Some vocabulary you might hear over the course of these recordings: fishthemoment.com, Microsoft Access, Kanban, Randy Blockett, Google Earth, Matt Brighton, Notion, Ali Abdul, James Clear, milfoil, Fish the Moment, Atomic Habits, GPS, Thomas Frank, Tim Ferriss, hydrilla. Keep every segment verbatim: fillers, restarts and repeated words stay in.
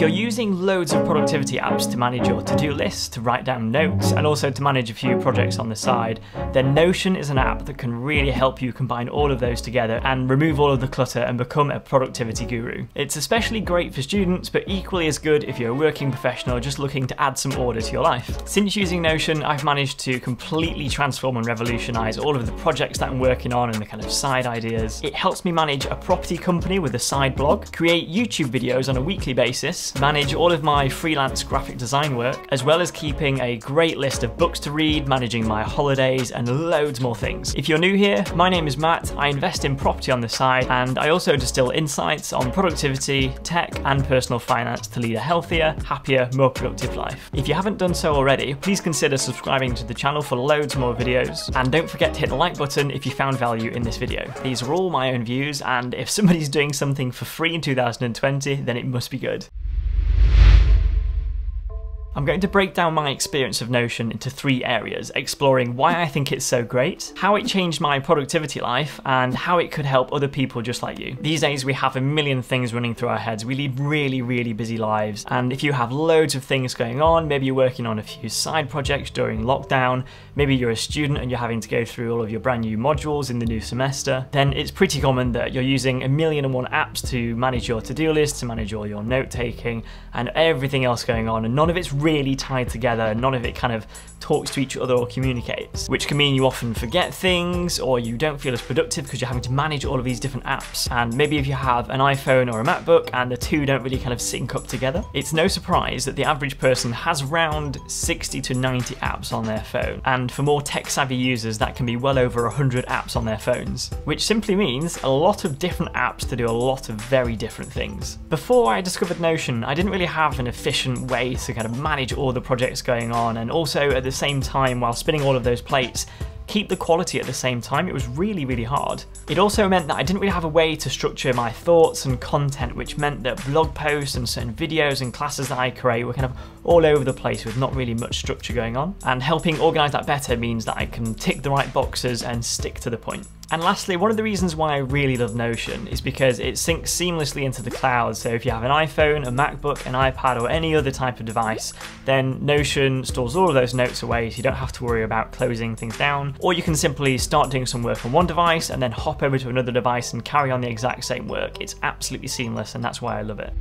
If you're using loads of productivity apps to manage your to-do list, to write down notes, and also to manage a few projects on the side, then Notion is an app that can really help you combine all of those together and remove all of the clutter and become a productivity guru. It's especially great for students, but equally as good if you're a working professional just looking to add some order to your life. Since using Notion, I've managed to completely transform and revolutionize all of the projects that I'm working on and the kind of side ideas. It helps me manage a property company with a side blog, create YouTube videos on a weekly basis, manage all of my freelance graphic design work, as well as keeping a great list of books to read, managing my holidays, and loads more things. If you're new here, my name is Matt. I invest in property on the side, and I also distill insights on productivity, tech, and personal finance to lead a healthier, happier, more productive life. If you haven't done so already, please consider subscribing to the channel for loads more videos, and don't forget to hit the like button if you found value in this video. These are all my own views, and if somebody's doing something for free in two thousand twenty, then it must be good. I'm going to break down my experience of Notion into three areas, exploring why I think it's so great, how it changed my productivity life, and how it could help other people just like you. These days we have a million things running through our heads. We lead really, really busy lives, and if you have loads of things going on, maybe you're working on a few side projects during lockdown, maybe you're a student and you're having to go through all of your brand new modules in the new semester, then it's pretty common that you're using a million and one apps to manage your to-do list, to manage all your note-taking, and everything else going on, and none of it's really tied together. None of it kind of talks to each other or communicates, which can mean you often forget things, or you don't feel as productive because you're having to manage all of these different apps. And maybe if you have an iPhone or a MacBook and the two don't really kind of sync up together, it's no surprise that the average person has around sixty to ninety apps on their phone. And for more tech-savvy users, that can be well over one hundred apps on their phones, which simply means a lot of different apps to do a lot of very different things. Before I discovered Notion, I didn't really have an efficient way to kind of manage manage all the projects going on, and also at the same time, while spinning all of those plates, keep the quality at the same time. It was really, really hard. It also meant that I didn't really have a way to structure my thoughts and content, which meant that blog posts and certain videos and classes that I create were kind of all over the place with not really much structure going on. And helping organize that better means that I can tick the right boxes and stick to the point. And lastly, one of the reasons why I really love Notion is because it syncs seamlessly into the cloud. So if you have an iPhone, a MacBook, an iPad, or any other type of device, then Notion stores all of those notes away, so you don't have to worry about closing things down. Or you can simply start doing some work on one device and then hop over to another device and carry on the exact same work. It's absolutely seamless, and that's why I love it.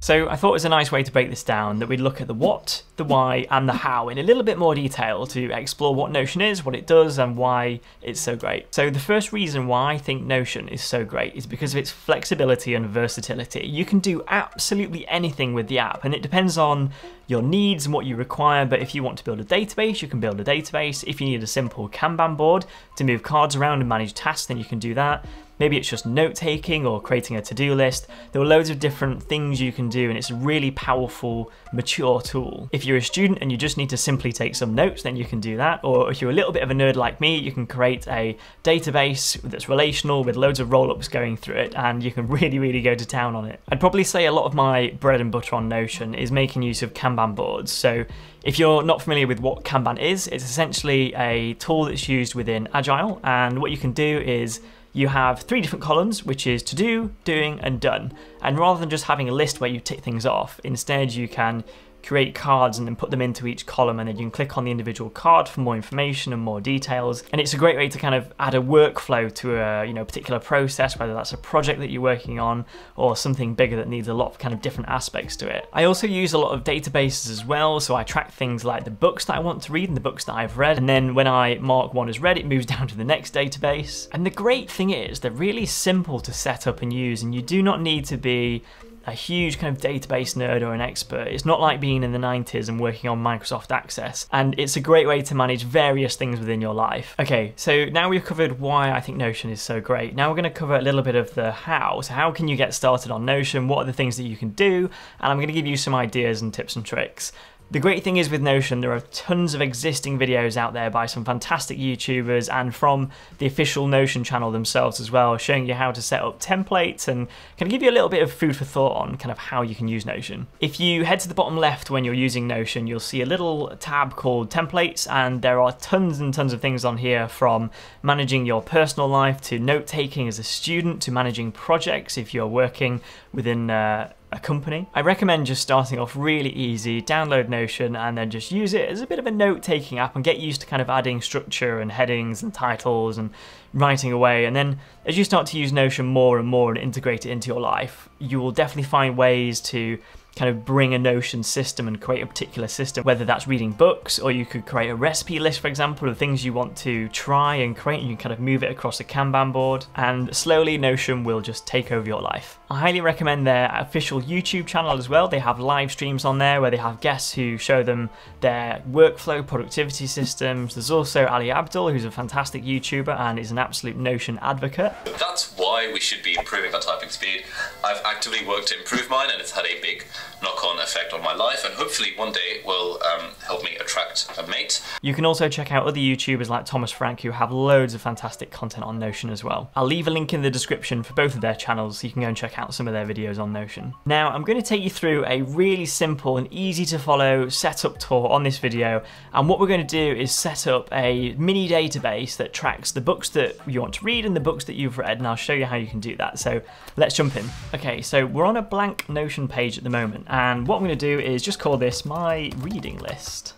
So I thought it was a nice way to break this down, that we'd look at the what, the why, and the how in a little bit more detail to explore what Notion is, what it does, and why it's so great. So the first reason why I think Notion is so great is because of its flexibility and versatility. You can do absolutely anything with the app, and it depends on your needs and what you require. But if you want to build a database, you can build a database. If you need a simple Kanban board to move cards around and manage tasks, then you can do that. Maybe it's just note-taking or creating a to-do list. There are loads of different things you can do, and it's a really powerful, mature tool. If you're a student and you just need to simply take some notes, then you can do that. Or if you're a little bit of a nerd like me, you can create a database that's relational with loads of roll-ups going through it, and you can really, really go to town on it. I'd probably say a lot of my bread and butter on Notion is making use of Kanban boards. So if you're not familiar with what Kanban is, it's essentially a tool that's used within Agile, and what you can do is you have three different columns, which is to do, doing, and done. And rather than just having a list where you tick things off, instead you can create cards and then put them into each column, and then you can click on the individual card for more information and more details. And it's a great way to kind of add a workflow to a you know particular process, whether that's a project that you're working on or something bigger that needs a lot of kind of different aspects to it. I also use a lot of databases as well, so I track things like the books that I want to read and the books that I've read, and then when I mark one as read, it moves down to the next database. And the great thing is they're really simple to set up and use, and you do not need to be a huge kind of database nerd or an expert. It's not like being in the nineties and working on Microsoft Access, and it's a great way to manage various things within your life. Okay, so now we've covered why I think Notion is so great. Now we're going to cover a little bit of the how. So how can you get started on Notion? What are the things that you can do? And I'm going to give you some ideas and tips and tricks. The great thing is with Notion, there are tons of existing videos out there by some fantastic YouTubers and from the official Notion channel themselves as well, showing you how to set up templates and can give you a little bit of food for thought on kind of how you can use Notion. If you head to the bottom left when you're using Notion, you'll see a little tab called Templates, and there are tons and tons of things on here, from managing your personal life to note-taking as a student to managing projects if you're working within uh, a company. I recommend just starting off really easy, download Notion and then just use it as a bit of a note-taking app and get used to kind of adding structure and headings and titles and writing away. And then as you start to use Notion more and more and integrate it into your life, you will definitely find ways to kind of bring a Notion system and create a particular system, whether that's reading books, or you could create a recipe list, for example, of things you want to try and create, and you can kind of move it across a Kanban board, and slowly Notion will just take over your life. I highly recommend their official YouTube channel as well. They have live streams on there where they have guests who show them their workflow, productivity systems. There's also Ali Abdul, who's a fantastic YouTuber and is an absolute Notion advocate. That's why we should be improving our typing speed. I've actively worked to improve mine, and it's had a big knock-on effect on my life, and hopefully one day will um, help me attract a mate. You can also check out other YouTubers like Thomas Frank, who have loads of fantastic content on Notion as well. I'll leave a link in the description for both of their channels so you can go and check out some of their videos on Notion. Now I'm going to take you through a really simple and easy to follow setup tour on this video, and what we're going to do is set up a mini database that tracks the books that you want to read and the books that you've read, and I'll show you how you can do that. So let's jump in. Okay, so we're on a blank Notion page at the moment. And what I'm going to do is just call this my reading list.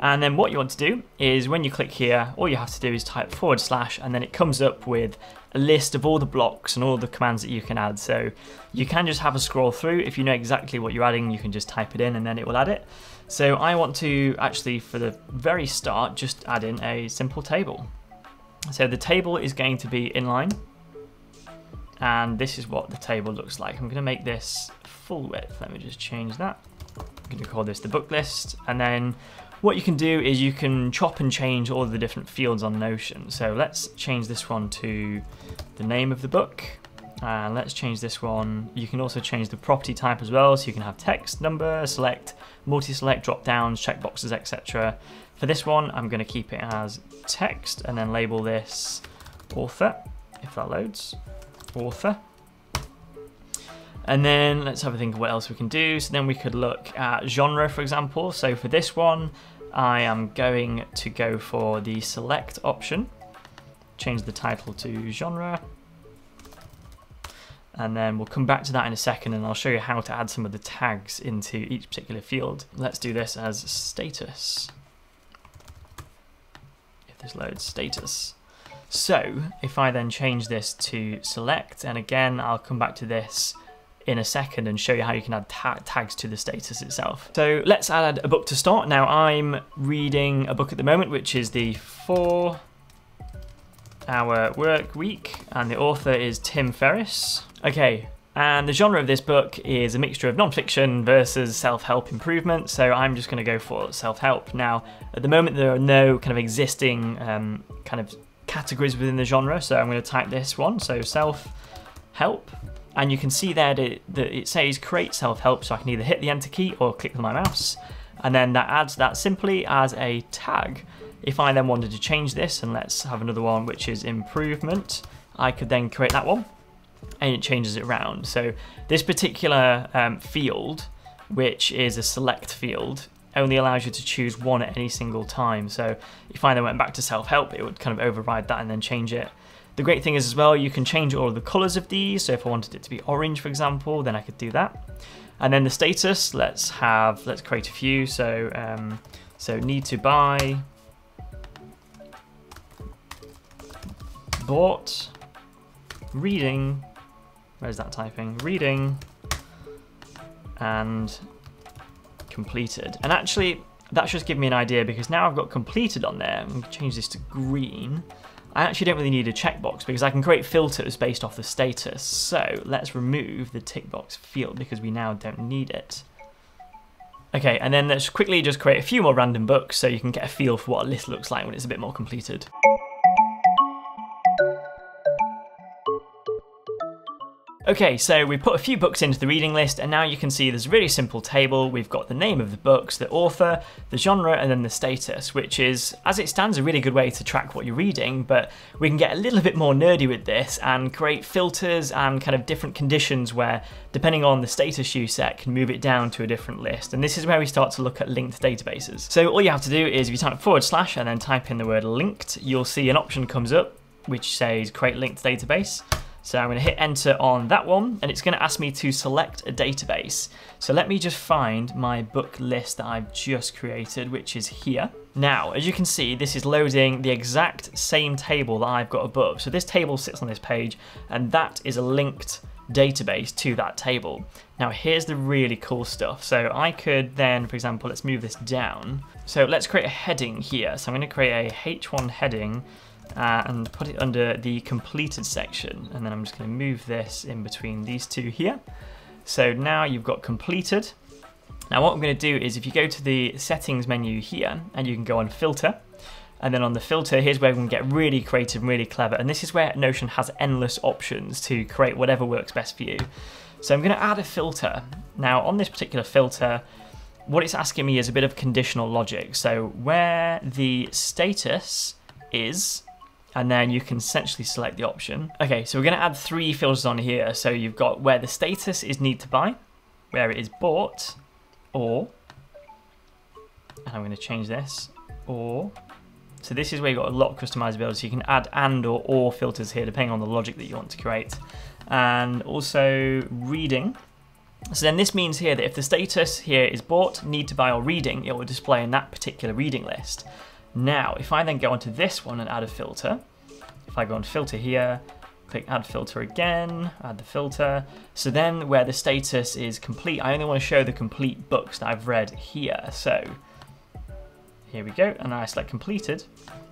And then what you want to do is when you click here, all you have to do is type forward slash, and then it comes up with a list of all the blocks and all the commands that you can add. So you can just have a scroll through. If you know exactly what you're adding, you can just type it in and then it will add it. So I want to actually, for the very start, just add in a simple table. So the table is going to be inline. And this is what the table looks like. I'm going to make this full width. Let me just change that. I'm going to call this the book list. And then what you can do is you can chop and change all the different fields on Notion. So let's change this one to the name of the book. And let's change this one. You can also change the property type as well. So you can have text, number, select, multi-select, drop downs, checkboxes, et cetera. For this one, I'm going to keep it as text and then label this author, if that loads. Author. And then let's have a think of what else we can do. So then we could look at genre, for example. So for this one, I am going to go for the select option, change the title to genre. And then we'll come back to that in a second, and I'll show you how to add some of the tags into each particular field. Let's do this as status. If there's loads, status. So if I then change this to select, and again, I'll come back to this in a second and show you how you can add ta tags to the status itself. So let's add a book to start. Now I'm reading a book at the moment, which is the four hour work week, and the author is Tim Ferriss. Okay. And the genre of this book is a mixture of non-fiction versus self-help improvement, so I'm just going to go for self-help. Now, at the moment, there are no kind of existing um, kind of categories within the genre, so I'm going to type this one, so self-help, and you can see there that it, that it says create self-help, so I can either hit the enter key or click with my mouse, and then that adds that simply as a tag. If I then wanted to change this, and let's have another one which is improvement, I could then create that one, and it changes it around. So this particular um, field, which is a select field, only allows you to choose one at any single time. So if I then went back to self-help, it would kind of override that and then change it. The great thing is as well, you can change all of the colors of these. So if I wanted it to be orange, for example, then I could do that. And then the status, let's have, let's create a few. So, um, so need to buy, bought, reading, where's that typing? Reading, and completed. And actually that's just given me an idea, because now I've got completed on there. I'm going to change this to green. I actually don't really need a checkbox because I can create filters based off the status. So let's remove the tick box field because we now don't need it. Okay, and then let's quickly just create a few more random books so you can get a feel for what a list looks like when it's a bit more completed. Okay, so we've put a few books into the reading list, and now you can see there's a really simple table. We've got the name of the books, the author, the genre, and then the status, which is, as it stands, a really good way to track what you're reading, but we can get a little bit more nerdy with this and create filters and kind of different conditions where, depending on the status you set, can move it down to a different list. And this is where we start to look at linked databases. So all you have to do is if you type forward slash and then type in the word linked, you'll see an option comes up which says create linked database. So I'm going to hit enter on that one, and it's going to ask me to select a database. So let me just find my book list that I've just created, which is here. Now, as you can see, this is loading the exact same table that I've got above. So this table sits on this page, and that is a linked database to that table. Now, here's the really cool stuff. So I could then, for example, let's move this down. So let's create a heading here. So I'm going to create a H one heading. Uh, and put it under the completed section, and then I'm just going to move this in between these two here. So now you've got completed. Now what I'm going to do is if you go to the settings menu here, and you can go on filter, and then on the filter, here's where we can get really creative and really clever, and this is where Notion has endless options to create whatever works best for you. So I'm going to add a filter. Now on this particular filter, what it's asking me is a bit of conditional logic. So where the status is, and then you can essentially select the option. Okay, so we're gonna add three filters on here. So you've got where the status is need to buy, where it is bought, or, and I'm gonna change this, or. So this is where you've got a lot of customizability. You can add and or or filters here, depending on the logic that you want to create. And also reading. So then this means here that if the status here is bought, need to buy, or reading, it will display in that particular reading list. Now, if I then go onto this one and add a filter, if I go on filter here, click add filter again, add the filter. So then where the status is complete, I only want to show the complete books that I've read here. So here we go, and I select completed.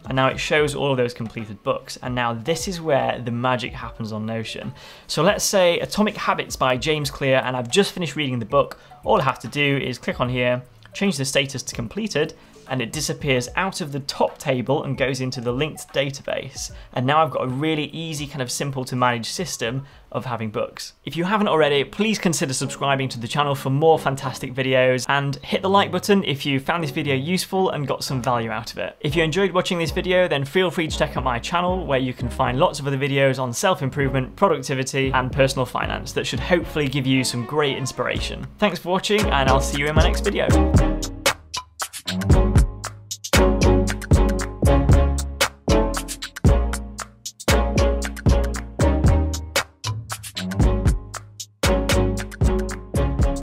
And now it shows all of those completed books. And now this is where the magic happens on Notion. So let's say Atomic Habits by James Clear, and I've just finished reading the book. All I have to do is click on here, change the status to completed, and it disappears out of the top table and goes into the linked database. And now I've got a really easy, kind of simple to manage system of having books. If you haven't already, please consider subscribing to the channel for more fantastic videos, and hit the like button if you found this video useful and got some value out of it. If you enjoyed watching this video, then feel free to check out my channel where you can find lots of other videos on self-improvement, productivity, and personal finance that should hopefully give you some great inspiration. Thanks for watching, and I'll see you in my next video.